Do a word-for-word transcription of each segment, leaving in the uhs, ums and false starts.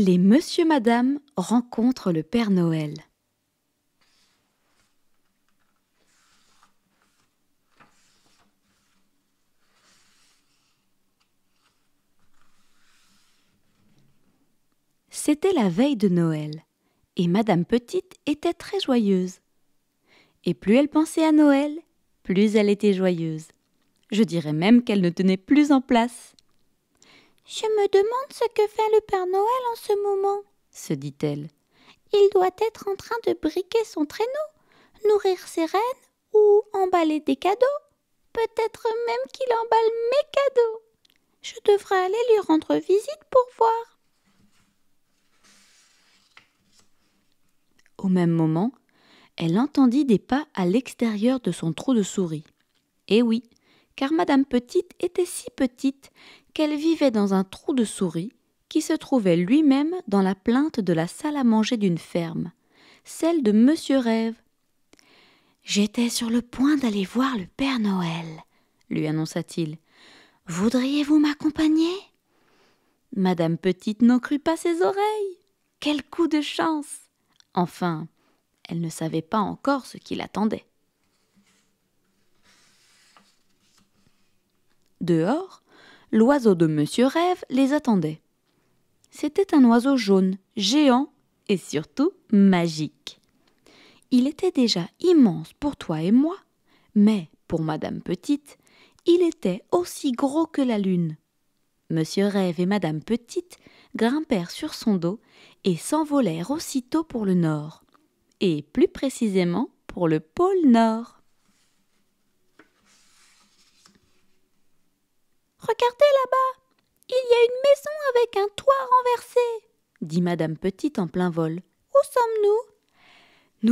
Les Monsieur Madame rencontrent le Père Noël. C'était la veille de Noël, et Madame Petite était très joyeuse. Et plus elle pensait à Noël, plus elle était joyeuse. Je dirais même qu'elle ne tenait plus en place. « Je me demande ce que fait le Père Noël en ce moment, » se dit-elle. « Il doit être en train de briquer son traîneau, nourrir ses rennes ou emballer des cadeaux. Peut-être même qu'il emballe mes cadeaux. Je devrais aller lui rendre visite pour voir. » Au même moment, elle entendit des pas à l'extérieur de son trou de souris. Eh oui, car Madame Petite était si petite qu'elle vivait dans un trou de souris qui se trouvait lui-même dans la plainte de la salle à manger d'une ferme, celle de Monsieur Rêve. « J'étais sur le point d'aller voir le Père Noël, » lui annonça-t-il. « Voudriez-vous m'accompagner ?» Madame Petite n'en crut pas ses oreilles. Quel coup de chance! Enfin, elle ne savait pas encore ce qui l'attendait. Dehors, l'oiseau de Monsieur Rêve les attendait. C'était un oiseau jaune, géant et surtout magique. Il était déjà immense pour toi et moi, mais pour Madame Petite, il était aussi gros que la lune. Monsieur Rêve et Madame Petite grimpèrent sur son dos et s'envolèrent aussitôt pour le nord, et plus précisément pour le pôle nord. « Regardez là-bas, il y a une maison avec un toit renversé !» dit Madame Petite en plein vol. « Où sommes-nous »«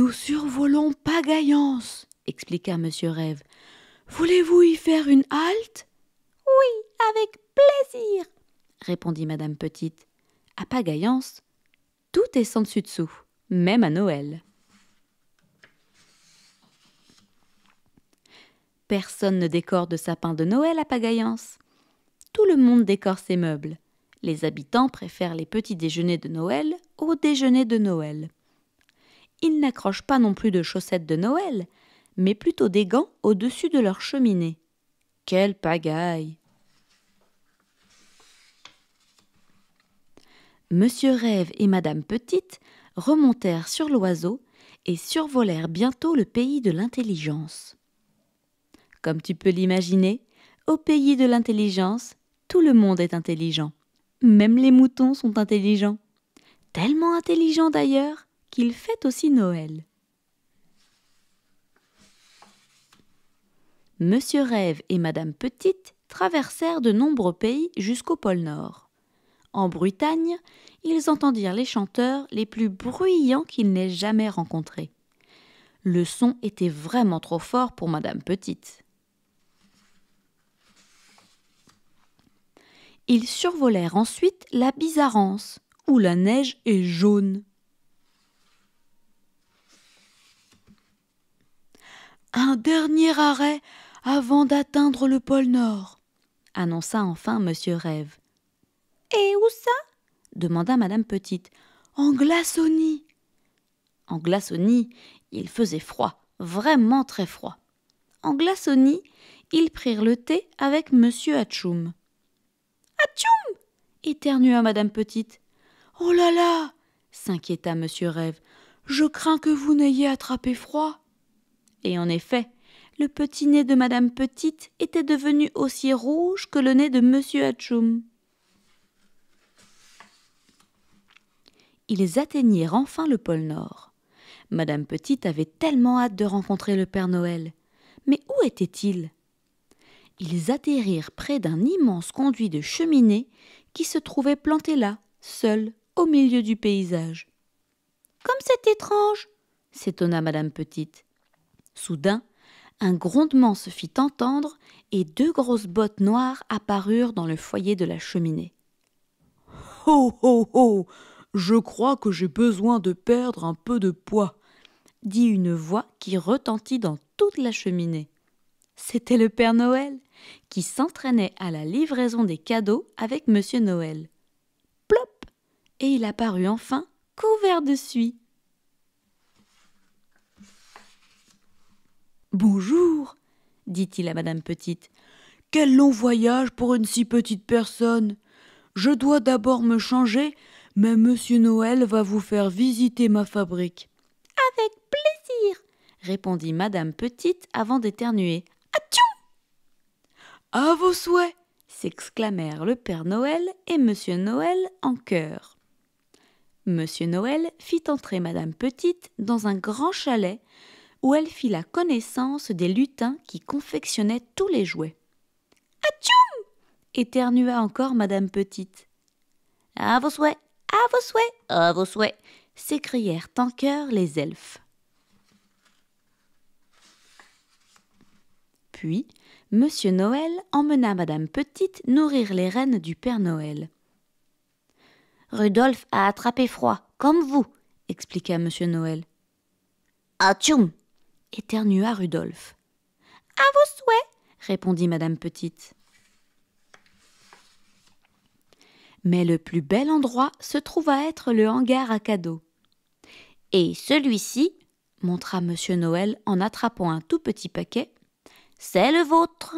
Nous survolons Pagayance !» expliqua Monsieur Rêve. « Voulez-vous y faire une halte ?»« Oui, avec plaisir !» répondit Madame Petite. À Pagayance, tout est sans dessus-dessous, même à Noël. Personne ne décore de sapin de Noël à Pagayance. Tout le monde décore ses meubles. Les habitants préfèrent les petits déjeuners de Noël aux déjeuners de Noël. Ils n'accrochent pas non plus de chaussettes de Noël, mais plutôt des gants au-dessus de leur cheminée. Quelle pagaille! Monsieur Rêve et Madame Petite remontèrent sur l'oiseau et survolèrent bientôt le pays de l'intelligence. Comme tu peux l'imaginer, au pays de l'intelligence, tout le monde est intelligent. Même les moutons sont intelligents. Tellement intelligents d'ailleurs qu'ils fêtent aussi Noël. Monsieur Rêve et Madame Petite traversèrent de nombreux pays jusqu'au pôle Nord. En Bretagne, ils entendirent les chanteurs les plus bruyants qu'ils n'aient jamais rencontrés. Le son était vraiment trop fort pour Madame Petite. Ils survolèrent ensuite la Bizarrance, où la neige est jaune. Un dernier arrêt avant d'atteindre le pôle Nord, annonça enfin Monsieur Rêve. Et où ça? demanda Madame Petite. En Glassonie. En Glassonie, il faisait froid, vraiment très froid. En Glassonie, ils prirent le thé avec Monsieur Hatchoum. Hatchoum! Éternua Madame Petite. Oh là là! S'inquiéta Monsieur Rêve. Je crains que vous n'ayez attrapé froid. Et en effet, le petit nez de Madame Petite était devenu aussi rouge que le nez de Monsieur Hatchoum. Ils atteignirent enfin le pôle Nord. Madame Petite avait tellement hâte de rencontrer le Père Noël. Mais où était-il? Ils atterrirent près d'un immense conduit de cheminée qui se trouvait planté là, seul, au milieu du paysage. « Comme c'est étrange !» s'étonna Madame Petite. Soudain, un grondement se fit entendre et deux grosses bottes noires apparurent dans le foyer de la cheminée. « Oh, oh, oh ! Je crois que j'ai besoin de perdre un peu de poids !» dit une voix qui retentit dans toute la cheminée. C'était le Père Noël, qui s'entraînait à la livraison des cadeaux avec Monsieur Noël. Plop! et il apparut enfin couvert de suie. « Bonjour, » dit-il à Madame Petite. « Quel long voyage pour une si petite personne. Je dois d'abord me changer, mais Monsieur Noël va vous faire visiter ma fabrique. »« Avec plaisir, » répondit Madame Petite avant d'éternuer. « Hatchoum !»« À vos souhaits !» s'exclamèrent le Père Noël et Monsieur Noël en chœur. Monsieur Noël fit entrer Madame Petite dans un grand chalet où elle fit la connaissance des lutins qui confectionnaient tous les jouets. « Hatchoum !» éternua encore Madame Petite. « À vos souhaits ! À vos souhaits ! À vos souhaits !» s'écrièrent en chœur les elfes. Puis, Monsieur Noël emmena Madame Petite nourrir les rennes du Père Noël. « Rudolphe a attrapé froid, comme vous !» expliqua Monsieur Noël. « Hatchoum !» éternua Rudolphe. « À vos souhaits !» répondit Madame Petite. Mais le plus bel endroit se trouva être le hangar à cadeaux. « Et celui-ci, » montra Monsieur Noël en attrapant un tout petit paquet, « c'est le vôtre !»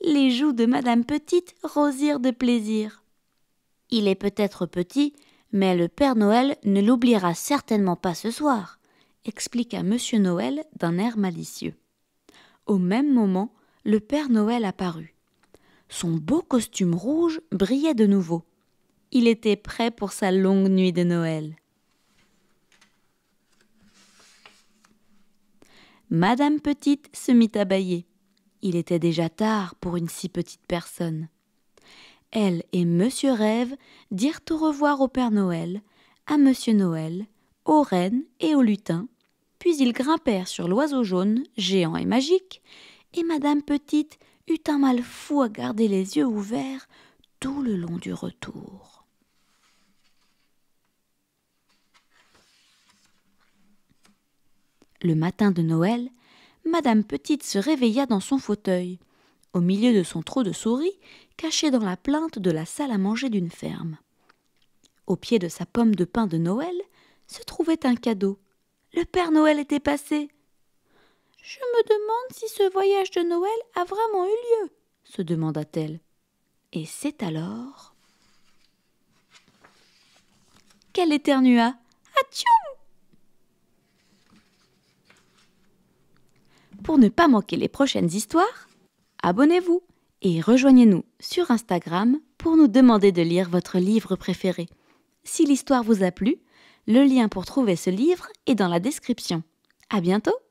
Les joues de Madame Petite rosirent de plaisir. « Il est peut-être petit, mais le Père Noël ne l'oubliera certainement pas ce soir !» expliqua Monsieur Noël d'un air malicieux. Au même moment, le Père Noël apparut. Son beau costume rouge brillait de nouveau. Il était prêt pour sa longue nuit de Noël. Madame Petite se mit à bâiller. Il était déjà tard pour une si petite personne. Elle et Monsieur Rêve dirent au revoir au Père Noël, à Monsieur Noël, aux rennes et aux lutins, puis ils grimpèrent sur l'oiseau jaune, géant et magique, et Madame Petite eut un mal fou à garder les yeux ouverts tout le long du retour. Le matin de Noël, Madame Petite se réveilla dans son fauteuil, au milieu de son trou de souris, caché dans la plinthe de la salle à manger d'une ferme. Au pied de sa pomme de pin de Noël, se trouvait un cadeau. Le Père Noël était passé. « Je me demande si ce voyage de Noël a vraiment eu lieu, » se demanda-t-elle. Et c'est alors qu'elle éternua. « Hatchoum !» Pour ne pas manquer les prochaines histoires, abonnez-vous et rejoignez-nous sur Instagram pour nous demander de lire votre livre préféré. Si l'histoire vous a plu, le lien pour trouver ce livre est dans la description. À bientôt!